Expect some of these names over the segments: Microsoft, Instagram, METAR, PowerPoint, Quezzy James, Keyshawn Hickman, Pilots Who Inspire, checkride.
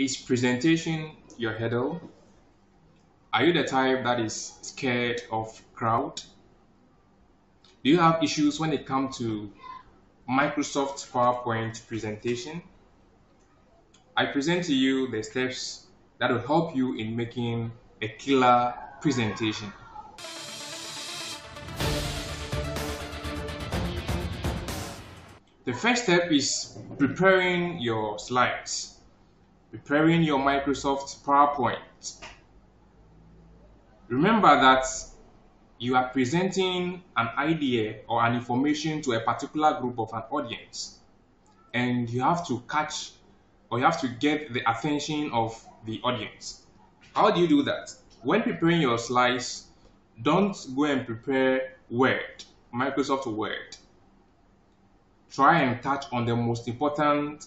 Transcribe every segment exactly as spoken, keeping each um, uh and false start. Is presentation your hurdle? Are you the type that is scared of crowd? Do you have issues when it comes to Microsoft PowerPoint presentation? I present to you the steps that will help you in making a killer presentation. The first step is preparing your slides. Preparing your Microsoft PowerPoint. Remember that you are presenting an idea or an information to a particular group of an audience, and you have to catch or you have to get the attention of the audience. How do you do that? When preparing your slides, don't go and prepare Word, Microsoft Word. Try and touch on the most important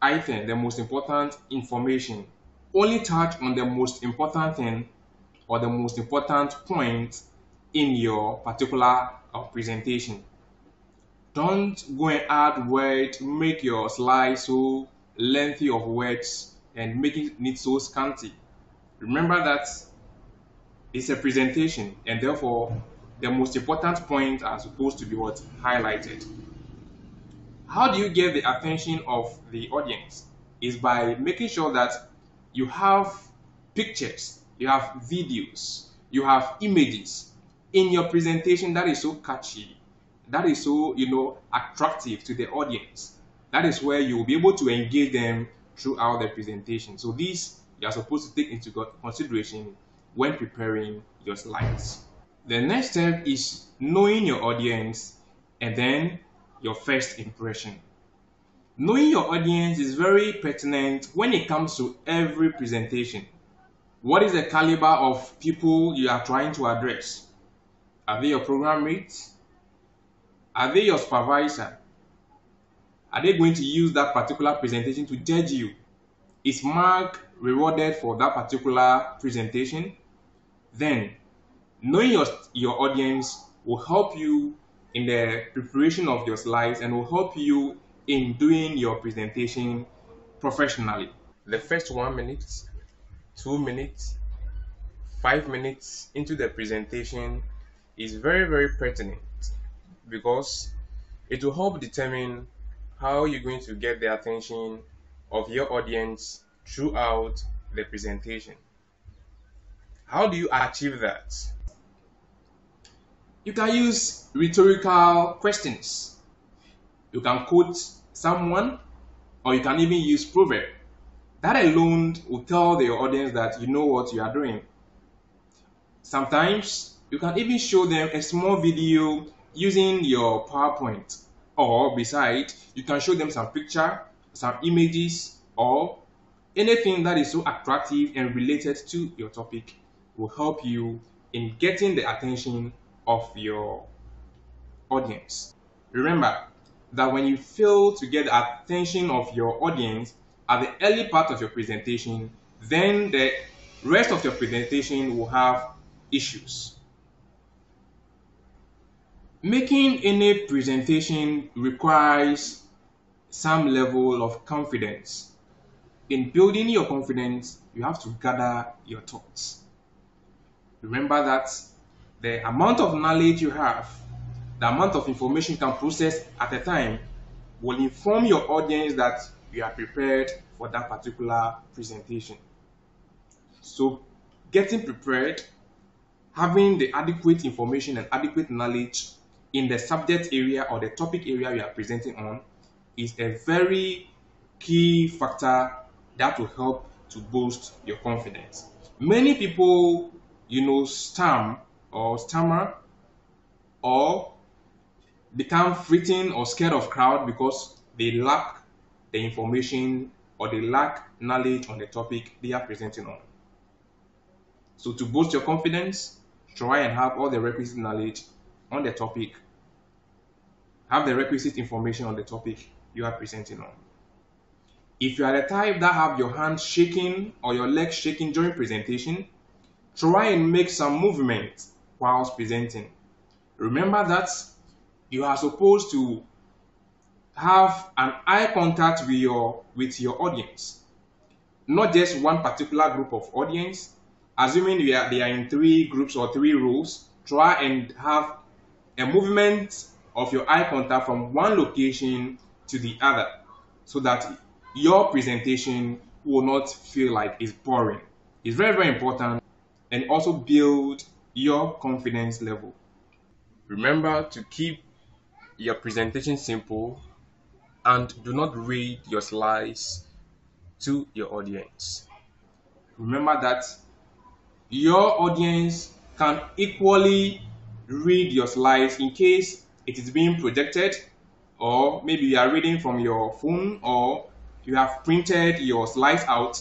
I think the most important information. Only touch on the most important thing or the most important point in your particular presentation. Don't go and add words, make your slide so lengthy of words and make it need so scanty. Remember that it's a presentation, and therefore the most important points are supposed to be what highlighted. How do you get the attention of the audience? Is by making sure that you have pictures, you have videos, you have images in your presentation that is so catchy, that is so, you know, attractive to the audience. That is where you will be able to engage them throughout the presentation. So these you are supposed to take into consideration when preparing your slides. The next step is knowing your audience and then your first impression. Knowing your audience is very pertinent when it comes to every presentation. What is the caliber of people you are trying to address? Are they your program mates? Are they your supervisor? Are they going to use that particular presentation to judge you? Is Mark rewarded for that particular presentation? Then, knowing your, your audience will help you in the preparation of your slides and will help you in doing your presentation professionally. The first one minute, two minutes, five minutes into the presentation is very, very pertinent because it will help determine how you're going to get the attention of your audience throughout the presentation. How do you achieve that? You can use rhetorical questions. You can quote someone, or you can even use proverb. That alone will tell the audience that you know what you are doing. Sometimes you can even show them a small video using your PowerPoint, or besides, you can show them some picture, some images, or anything that is so attractive and related to your topic will help you in getting the attention of your audience. Remember that when you fail to get the attention of your audience at the early part of your presentation, then the rest of your presentation will have issues. Making any presentation requires some level of confidence. In building your confidence, you have to gather your thoughts. Remember that the amount of knowledge you have, the amount of information you can process at a time will inform your audience that you are prepared for that particular presentation. So getting prepared, having the adequate information and adequate knowledge in the subject area or the topic area you are presenting on is a very key factor that will help to boost your confidence. Many people, you know, stammer or stammer or become frightened or scared of crowd because they lack the information or they lack knowledge on the topic they are presenting on. So to boost your confidence, try and have all the requisite knowledge on the topic, have the requisite information on the topic you are presenting on. If you are the type that have your hands shaking or your legs shaking during presentation, try and make some movement whilst presenting. Remember that you are supposed to have an eye contact with your with your audience. not just one particular group of audience. Assuming we are, they are in three groups or three rows, try and have a movement of your eye contact from one location to the other so that your presentation will not feel like it's boring. It's very, very important, and also build your confidence level. Remember to keep your presentation simple and do not read your slides to your audience. Remember that your audience can equally read your slides in case it is being projected, or maybe you are reading from your phone, or you have printed your slides out.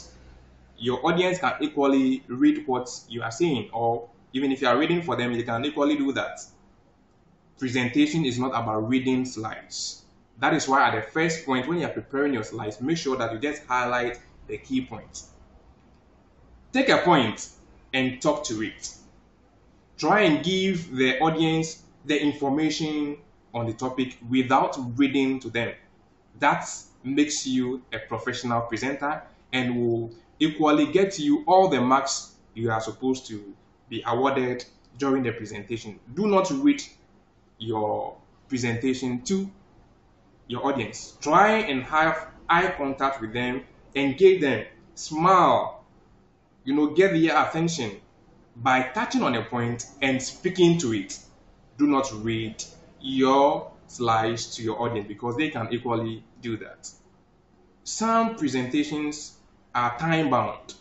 Your audience can equally read what you are saying, or even if you are reading for them, they can equally do that. Presentation is not about reading slides. That is why at the first point, when you are preparing your slides, make sure that you just highlight the key points. Take a point and talk to it. Try and give the audience the information on the topic without reading to them. That makes you a professional presenter and will equally get you all the marks you are supposed to be awarded during the presentation. Do not read your presentation to your audience. Try and have eye contact with them, engage them, smile, you know, get their attention by touching on a point and speaking to it. Do not read your slides to your audience because they can equally do that. Some presentations are time bound.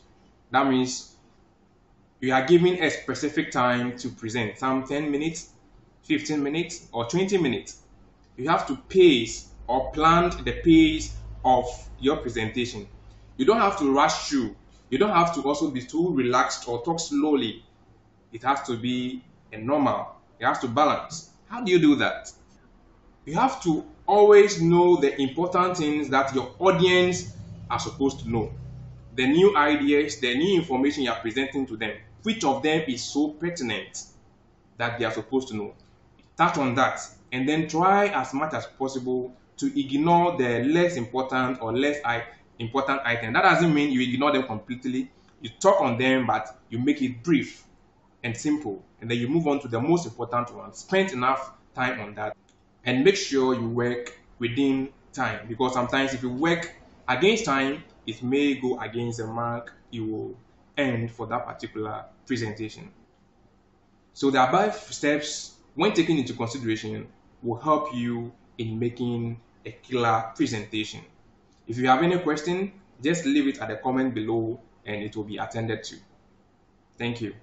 That means you are given a specific time to present, some ten minutes, fifteen minutes, or twenty minutes. You have to pace or plan the pace of your presentation. You don't have to rush through. You don't have to also be too relaxed or talk slowly. It has to be a normal. You have to balance. How do you do that? You have to always know the important things that your audience are supposed to know. The new ideas, the new information you are presenting to them. Which of them is so pertinent that they are supposed to know? Touch on that, and then try as much as possible to ignore the less important or less important item. That doesn't mean you ignore them completely. You talk on them, but you make it brief and simple, and then you move on to the most important one. Spend enough time on that, and make sure you work within time, because sometimes if you work against time, it may go against the mark you will end for that particular presentation. So the above steps, when taken into consideration, will help you in making a killer presentation. If you have any question, just leave it at the comment below and it will be attended to. Thank you.